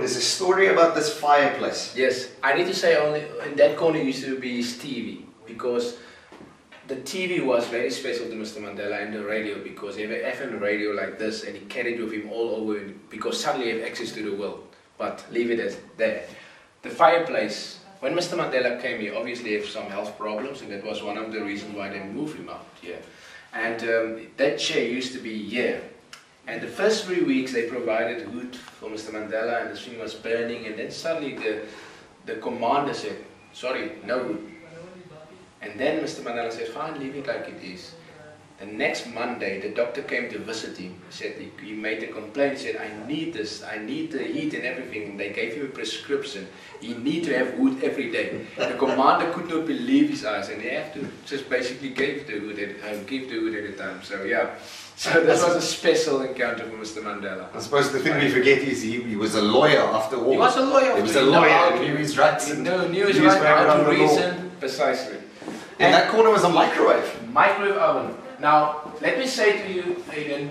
There's a story about this fireplace. Yes, I need to say only in that corner used to be his TV, because the TV was very special to Mr. Mandela, and the radio, because he had an FM radio like this and he carried with him all over, because suddenly he had access to the world. But leave it as there. The fireplace, when Mr. Mandela came here, obviously he had some health problems, and that was one of the reasons why they moved him out here. And that chair used to be here. And the first 3 weeks they provided wood for Mr. Mandela, and the thing was burning, and then suddenly the commander said, sorry, no wood. And then Mr. Mandela said, fine, leave it like it is. The next Monday the doctor came to visit him, said he made a complaint, said, I need this, I need the heat and everything, and they gave him a prescription. You need to have wood every day. The commander could not believe his eyes, and they have to just basically give the wood at a time. So yeah. So that was a special encounter for Mr. Mandela. I suppose the thing we forget is he was a lawyer after all. He was a lawyer. He was a lawyer, and knew his rights. No, knew his rights, how to reason. Precisely. And that corner was a microwave. Microwave oven. Now, let me say to you, Aden,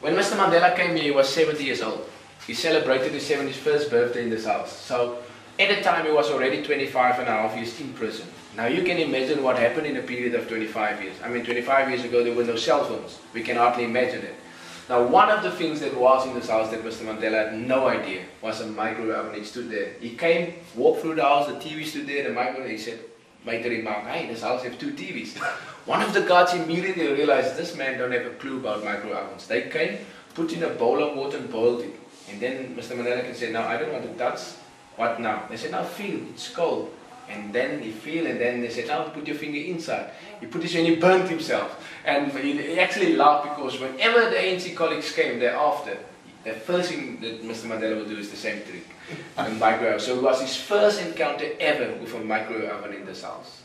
when Mr. Mandela came here, he was 70 years old. He celebrated his 71st birthday in this house. So, at the time, he was already 25.5 years in prison. Now you can imagine what happened in a period of 25 years. I mean, 25 years ago there were no cell phones. We can hardly imagine it. Now one of the things that was in this house that Mr. Mandela had no idea was a microwave oven. He stood there. He came, walked through the house, the TV stood there, the microwave, he said, made the remark, hey, this house has 2 TVs. One of the guards immediately realized this man don't have a clue about microwave ovens. They came, put in a bowl of water and boiled it. And then Mr. Mandela can say, now I don't want to touch. What now? They said, now feel, it's cold. And then he feel, and then they said, now put your finger inside. He put his finger and he burnt himself. And he actually laughed, because whenever the ANC colleagues came thereafter, the first thing that Mr. Mandela would do is the same trick. And microwave. So it was his first encounter ever with a microwave oven in this house.